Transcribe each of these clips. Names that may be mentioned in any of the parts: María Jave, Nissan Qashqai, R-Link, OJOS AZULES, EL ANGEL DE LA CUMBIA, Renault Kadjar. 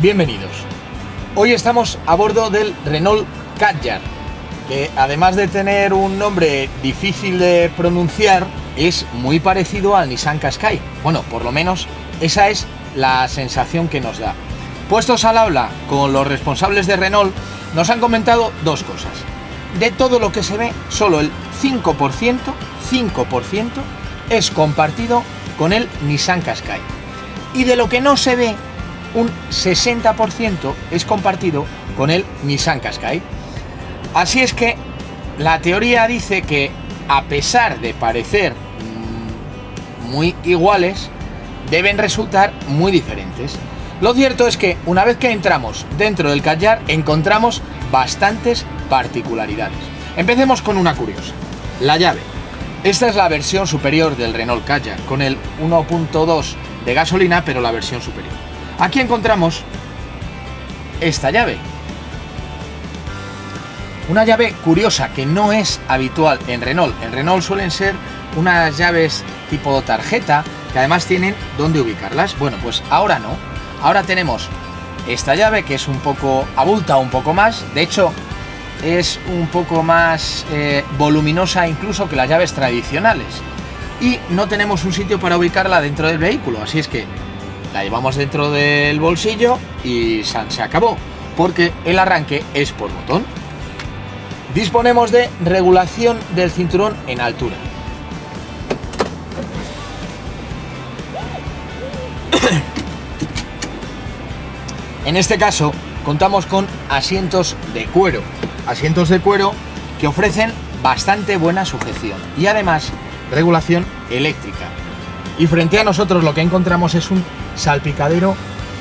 Bienvenidos. Hoy estamos a bordo del Renault Kadjar, que además de tener un nombre difícil de pronunciar, es muy parecido al Nissan Qashqai. Bueno, por lo menos esa es la sensación que nos da. Puestos al habla con los responsables de Renault, nos han comentado dos cosas. De todo lo que se ve, solo el 5% es compartido con el Nissan Qashqai. Y de lo que no se ve, un 60% es compartido con el Nissan Qashqai. Así es que la teoría dice que, a pesar de parecer muy iguales, deben resultar muy diferentes. Lo cierto es que una vez que entramos dentro del Kadjar encontramos bastantes particularidades. Empecemos con una curiosa, la llave. Esta es la versión superior del Renault Kadjar, con el 1.2 de gasolina, pero la versión superior. Aquí encontramos esta llave. Una llave curiosa que no es habitual en Renault. En Renault suelen ser unas llaves tipo tarjeta, que además tienen dónde ubicarlas. Bueno, pues ahora no. Ahora tenemos esta llave que es un poco abulta, un poco más. De hecho, es un poco más voluminosa incluso que las llaves tradicionales. Y no tenemos un sitio para ubicarla dentro del vehículo. Así es que la llevamos dentro del bolsillo y se acabó, porque el arranque es por botón. Disponemos de regulación del cinturón en altura. En este caso contamos con asientos de cuero que ofrecen bastante buena sujeción y además regulación eléctrica. Y frente a nosotros lo que encontramos es un salpicadero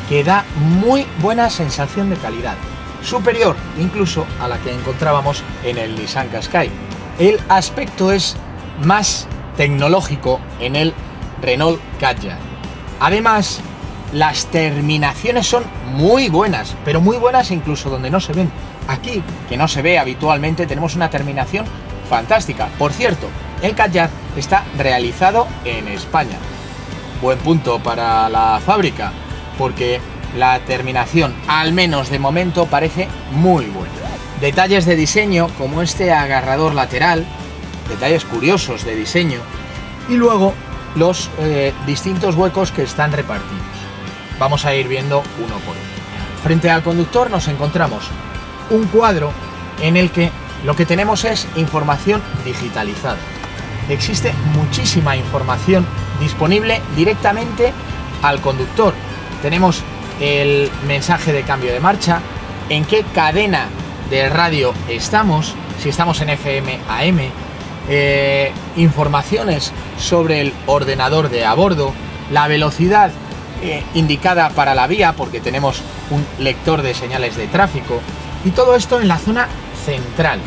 que da muy buena sensación de calidad, superior incluso a la que encontrábamos en el Nissan Qashqai. El aspecto es más tecnológico en el Renault Kadjar. Además, las terminaciones son muy buenas, pero muy buenas incluso donde no se ven. Aquí, que no se ve habitualmente, tenemos una terminación fantástica. Por cierto, el Kadjar está realizado en España. Buen punto para la fábrica, porque la terminación, al menos de momento, parece muy buena. Detalles de diseño, como este agarrador lateral, detalles curiosos de diseño, y luego los distintos huecos que están repartidos. Vamos a ir viendo uno por uno. Frente al conductor nos encontramos un cuadro en el que lo que tenemos es información digitalizada. Existe muchísima información disponible directamente al conductor. Tenemos el mensaje de cambio de marcha, en qué cadena de radio estamos, si estamos en FM, AM, informaciones sobre el ordenador de a bordo, la velocidad indicada para la vía, porque tenemos un lector de señales de tráfico, y todo esto en la zona central.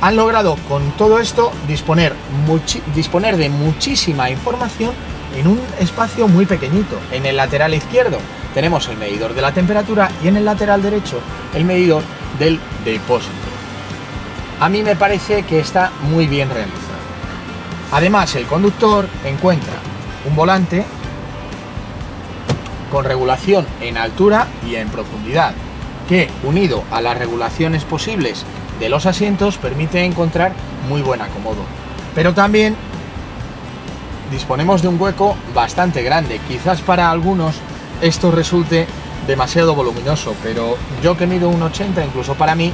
Han logrado con todo esto disponer de muchísima información en un espacio muy pequeñito. En el lateral izquierdo tenemos el medidor de la temperatura y en el lateral derecho el medidor del depósito. A mí me parece que está muy bien realizado. Además, el conductor encuentra un volante con regulación en altura y en profundidad, que unido a las regulaciones posibles de los asientos permite encontrar muy buen acomodo. Pero también disponemos de un hueco bastante grande. Quizás para algunos esto resulte demasiado voluminoso, pero yo que mido 1,80, incluso para mí,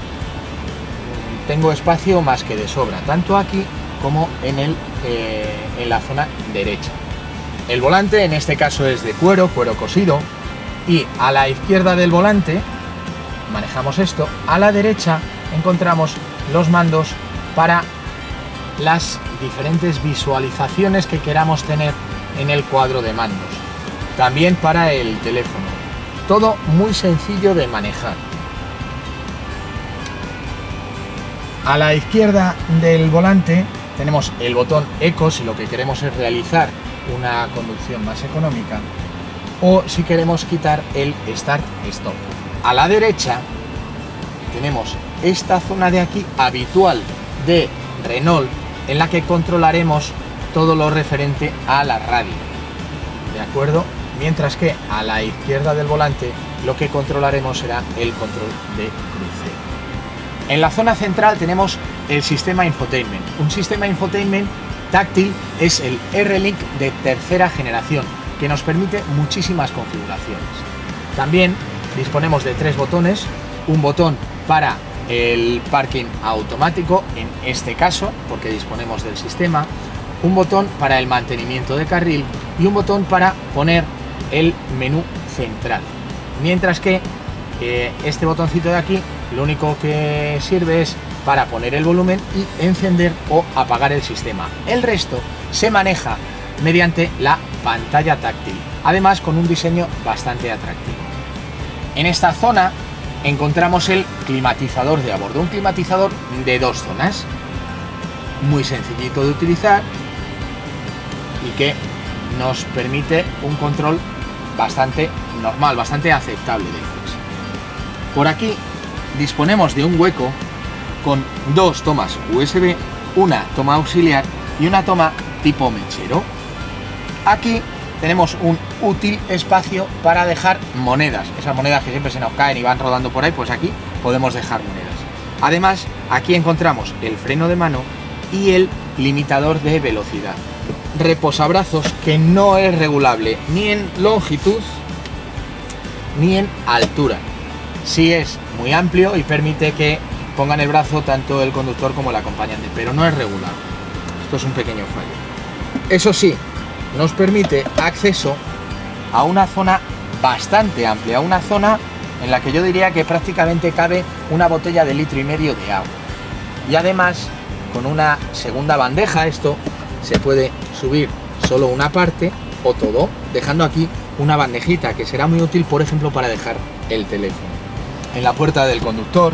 tengo espacio más que de sobra, tanto aquí como en la zona derecha. El volante en este caso es de cuero cosido, y a la izquierda del volante manejamos esto, a la derecha encontramos los mandos para las diferentes visualizaciones que queramos tener en el cuadro de mandos, también para el teléfono. Todo muy sencillo de manejar. A la izquierda del volante tenemos el botón eco si lo que queremos es realizar una conducción más económica, o si queremos quitar el start-stop. A la derecha tenemos esta zona de aquí habitual de Renault, en la que controlaremos todo lo referente a la radio, ¿de acuerdo? mientras que a la izquierda del volante lo que controlaremos será el control de crucero. En la zona central tenemos el sistema infotainment. Un sistema infotainment táctil es el R-Link de tercera generación, que nos permite muchísimas configuraciones. También disponemos de tres botones, un botón para el parking automático, en este caso, porque disponemos del sistema, un botón para el mantenimiento de carril y un botón para poner el menú central. Mientras que este botoncito de aquí lo único que sirve es para poner el volumen y encender o apagar el sistema. El resto se maneja mediante la pantalla táctil, además con un diseño bastante atractivo. En esta zona encontramos el climatizador de a bordo, un climatizador de dos zonas, muy sencillito de utilizar y que nos permite un control bastante normal, bastante aceptable del coche. Por aquí disponemos de un hueco con dos tomas USB, una toma auxiliar y una toma tipo mechero. Aquí tenemos un útil espacio para dejar monedas, esas monedas que siempre se nos caen y van rodando por ahí, pues aquí podemos dejar monedas. Además, aquí encontramos el freno de mano y el limitador de velocidad. Reposabrazos que no es regulable ni en longitud ni en altura. Sí es muy amplio y permite que pongan el brazo tanto el conductor como el acompañante, pero no es regulable. Esto es un pequeño fallo. Eso sí, nos permite acceso a una zona bastante amplia, una zona en la que yo diría que prácticamente cabe una botella de 1,5 litros de agua. Y además, con una segunda bandeja, esto se puede subir solo una parte o todo, dejando aquí una bandejita que será muy útil, por ejemplo, para dejar el teléfono. En la puerta del conductor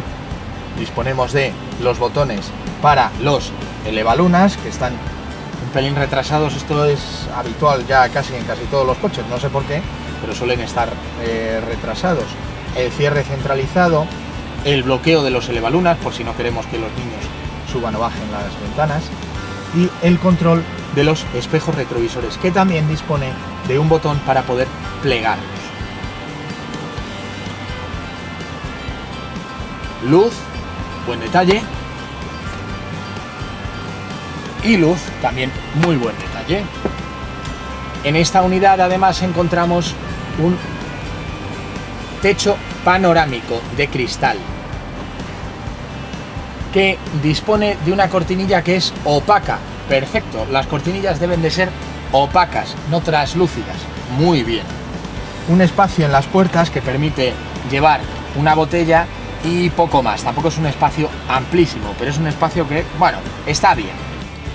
disponemos de los botones para los elevalunas, que están un pelín retrasados. Esto es habitual ya casi en casi todos los coches, no sé por qué, pero suelen estar retrasados. El cierre centralizado, el bloqueo de los elevalunas, por si no queremos que los niños suban o bajen las ventanas, y el control de los espejos retrovisores, que también dispone de un botón para poder plegarlos. Luz, buen detalle, y luz, también muy buen detalle. En esta unidad además encontramos un techo panorámico de cristal que dispone de una cortinilla que es opaca. Perfecto, las cortinillas deben de ser opacas, no translúcidas. Muy bien. Un espacio en las puertas que permite llevar una botella y poco más. Tampoco es un espacio amplísimo, pero es un espacio que, bueno, está bien.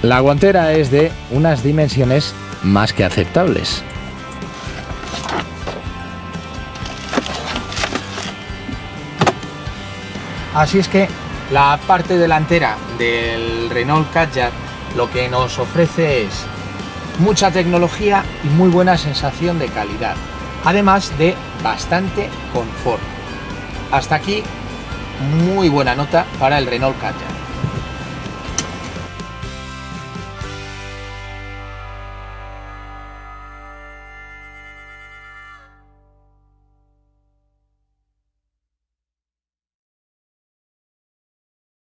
La guantera es de unas dimensiones más que aceptables. Así es que la parte delantera del Renault Kadjar lo que nos ofrece es mucha tecnología y muy buena sensación de calidad, además de bastante confort. Hasta aquí, muy buena nota para el Renault Kadjar.